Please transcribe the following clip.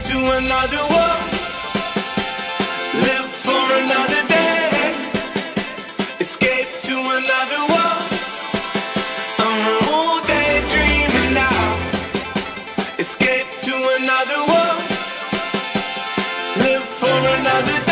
to another world, live for another day, escape to another world. I'm all day dreaming now, escape to another world, live for another day.